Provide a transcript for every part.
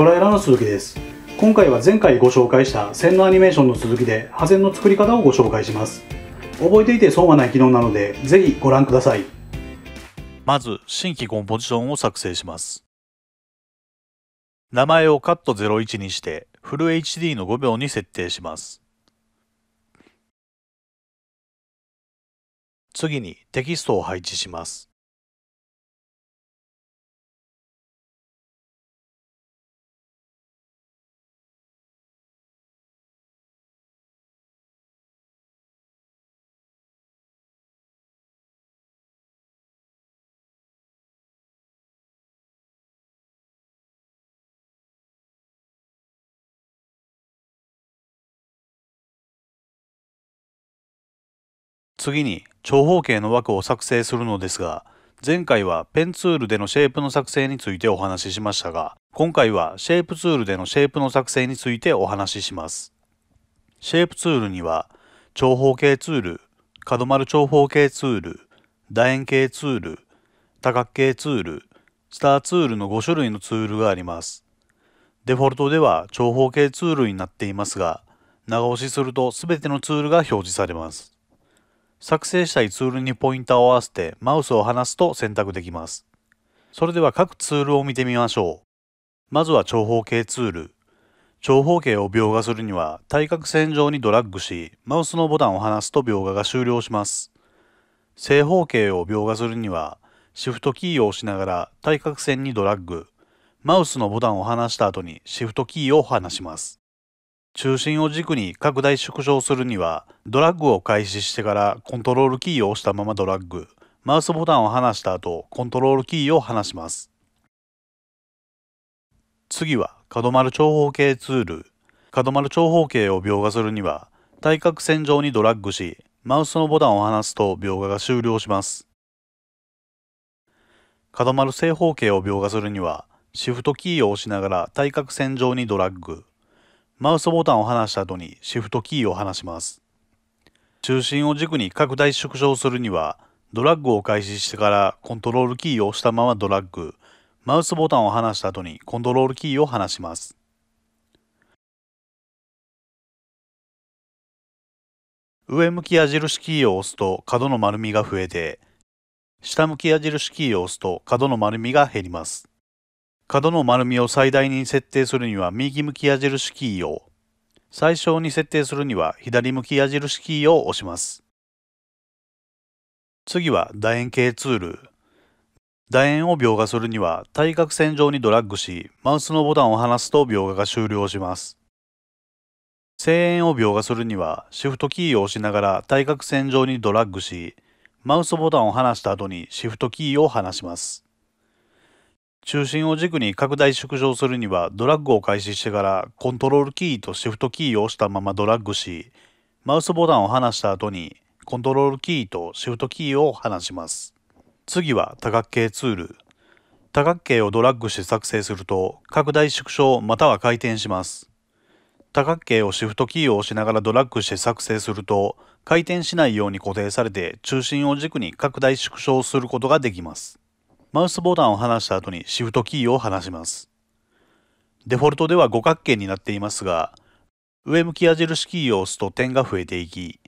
トライラーの鈴木です。今回は前回ご紹介した線路アニメーションの続きで破線の作り方をご紹介します。覚えていて損はない機能なのでぜひご覧ください。まず新規コンポジションを作成します。名前をカット01にしてフル HD の5秒に設定します。次にテキストを配置します。次に長方形の枠を作成するのですが、前回はペンツールでのシェイプの作成についてお話ししましたが、今回はシェイプツールでのシェイプの作成についてお話しします。シェイプツールには長方形ツール、角丸長方形ツール、楕円形ツール、多角形ツール、スターツールの5種類のツールがあります。デフォルトでは長方形ツールになっていますが、長押しすると全てのツールが表示されます。作成したいツールにポインターを合わせてマウスを離すと選択できます。それでは各ツールを見てみましょう。まずは長方形ツール。長方形を描画するには対角線上にドラッグし、マウスのボタンを離すと描画が終了します。正方形を描画するにはシフトキーを押しながら対角線にドラッグ、マウスのボタンを離した後にシフトキーを離します。中心を軸に拡大縮小するにはドラッグを開始してからコントロールキーを押したままドラッグ、マウスボタンを離した後コントロールキーを離します。次は角丸長方形ツール。角丸長方形を描画するには対角線上にドラッグし、マウスのボタンを離すと描画が終了します。角丸正方形を描画するにはシフトキーを押しながら対角線上にドラッグ、マウスボタンを離した後にシフトキーを離します。中心を軸に拡大縮小するには、ドラッグを開始してからコントロールキーを押したままドラッグ、マウスボタンを離した後にコントロールキーを離します。上向き矢印キーを押すと角の丸みが増えて、下向き矢印キーを押すと角の丸みが減ります。角の丸みを最大に設定するには右向き矢印キーを、最小に設定するには左向き矢印キーを押します。次は楕円形ツール。楕円を描画するには対角線上にドラッグし、マウスのボタンを離すと描画が終了します。正円を描画するにはシフトキーを押しながら対角線上にドラッグし、マウスボタンを離した後にシフトキーを離します。中心を軸に拡大縮小するにはドラッグを開始してからコントロールキーとシフトキーを押したままドラッグし、マウスボタンを離した後にコントロールキーとシフトキーを離します。次は多角形ツール。多角形をドラッグして作成すると拡大縮小または回転します。多角形をシフトキーを押しながらドラッグして作成すると回転しないように固定されて中心を軸に拡大縮小することができます。マウスボタンを離した後にシフトキーを離します。デフォルトでは五角形になっていますが、上向き矢印キーを押すと点が増えていき、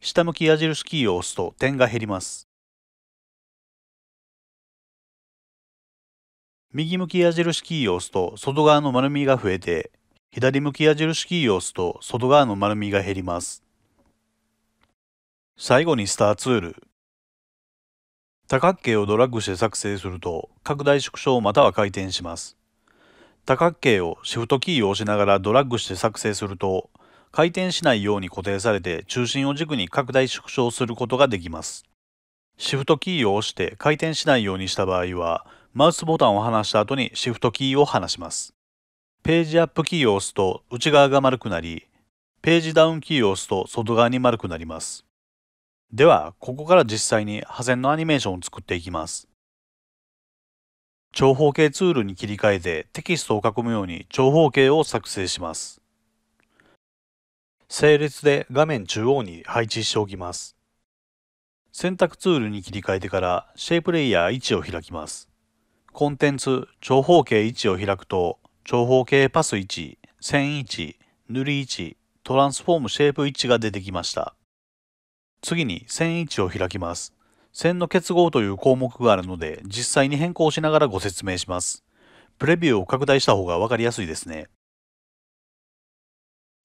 下向き矢印キーを押すと点が減ります。右向き矢印キーを押すと外側の丸みが増えて、左向き矢印キーを押すと外側の丸みが減ります。最後にスターツール。多角形をドラッグして作成すると拡大縮小または回転します。多角形をシフトキーを押しながらドラッグして作成すると回転しないように固定されて中心を軸に拡大縮小することができます。シフトキーを押して回転しないようにした場合はマウスボタンを離した後にシフトキーを離します。ページアップキーを押すと内側が丸くなり、ページダウンキーを押すと外側に丸くなります。では、ここから実際に破線のアニメーションを作っていきます。長方形ツールに切り替えてテキストを囲むように長方形を作成します。整列で画面中央に配置しておきます。選択ツールに切り替えてからシェイプレイヤー1を開きます。コンテンツ長方形1を開くと長方形パス1、線1、塗り1、トランスフォームシェイプ1が出てきました。次に線1を開きます。線の結合という項目があるので、実際に変更しながらご説明します。プレビューを拡大した方がわかりやすいですね。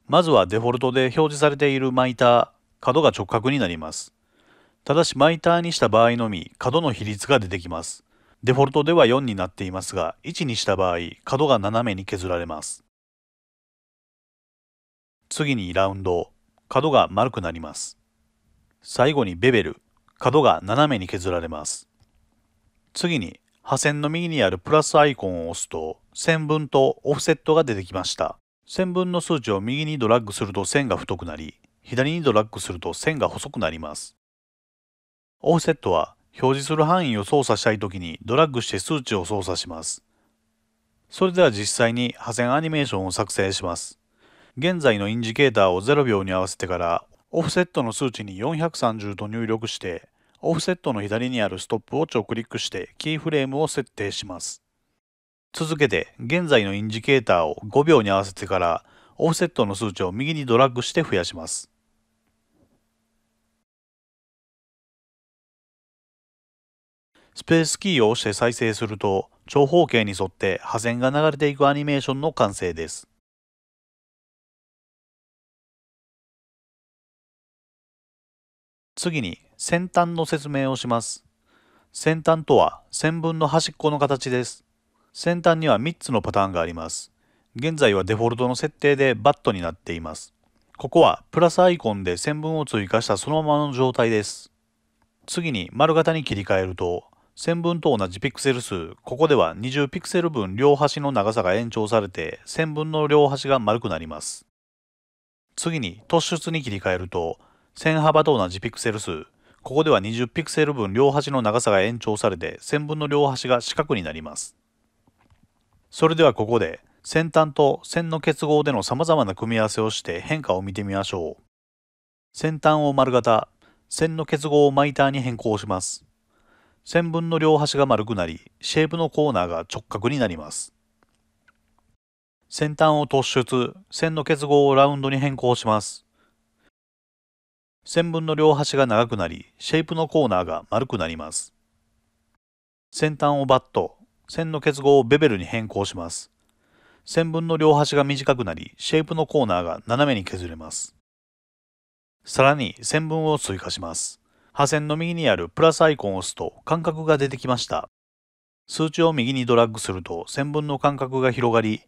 まずはデフォルトで表示されているマイター、角が直角になります。ただしマイターにした場合のみ、角の比率が出てきます。デフォルトでは4になっていますが、1にした場合、角が斜めに削られます。次にラウンド、角が丸くなります。最後にベベル、角が斜めに削られます。次に、破線の右にあるプラスアイコンを押すと、線分とオフセットが出てきました。線分の数値を右にドラッグすると線が太くなり、左にドラッグすると線が細くなります。オフセットは、表示する範囲を操作したいときにドラッグして数値を操作します。それでは実際に破線アニメーションを作成します。現在のインジケーターを0秒に合わせてから、オフセットの数値に430と入力して、オフセットの左にあるストップウォッチをクリックしてキーフレームを設定します。続けて現在のインジケーターを5秒に合わせてから、オフセットの数値を右にドラッグして増やします。スペースキーを押して再生すると、長方形に沿って破線が流れていくアニメーションの完成です。次に、先端の説明をします。先端とは、線分の端っこの形です。先端には3つのパターンがあります。現在はデフォルトの設定でバットになっています。ここは、プラスアイコンで線分を追加したそのままの状態です。次に、丸型に切り替えると、線分と同じピクセル数、ここでは20ピクセル分両端の長さが延長されて、線分の両端が丸くなります。次に、突出に切り替えると、線幅と同じピクセル数、ここでは20ピクセル分両端の長さが延長されて、線分の両端が四角になります。それではここで、先端と線の結合での様々な組み合わせをして変化を見てみましょう。先端を丸型、線の結合をマイターに変更します。線分の両端が丸くなり、シェイプのコーナーが直角になります。先端を突出、線の結合をラウンドに変更します。線分の両端が長くなり、シェイプのコーナーが丸くなります。先端をバット、線の結合をベベルに変更します。線分の両端が短くなり、シェイプのコーナーが斜めに削れます。さらに線分を追加します。破線の右にあるプラスアイコンを押すと間隔が出てきました。数値を右にドラッグすると線分の間隔が広がり、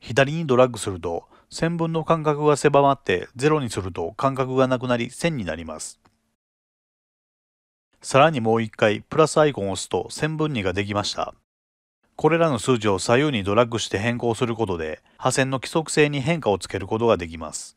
左にドラッグすると線分の間隔が狭まって0にすると間隔がなくなり線になります。さらにもう一回プラスアイコンを押すと線分2ができました。これらの数値を左右にドラッグして変更することで破線の規則性に変化をつけることができます。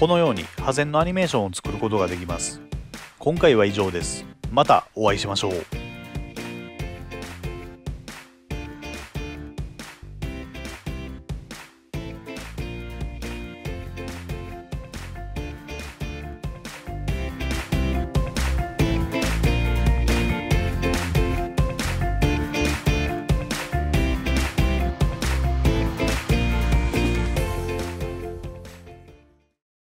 このように破線のアニメーションを作ることができます。今回は以上です。またお会いしましょう。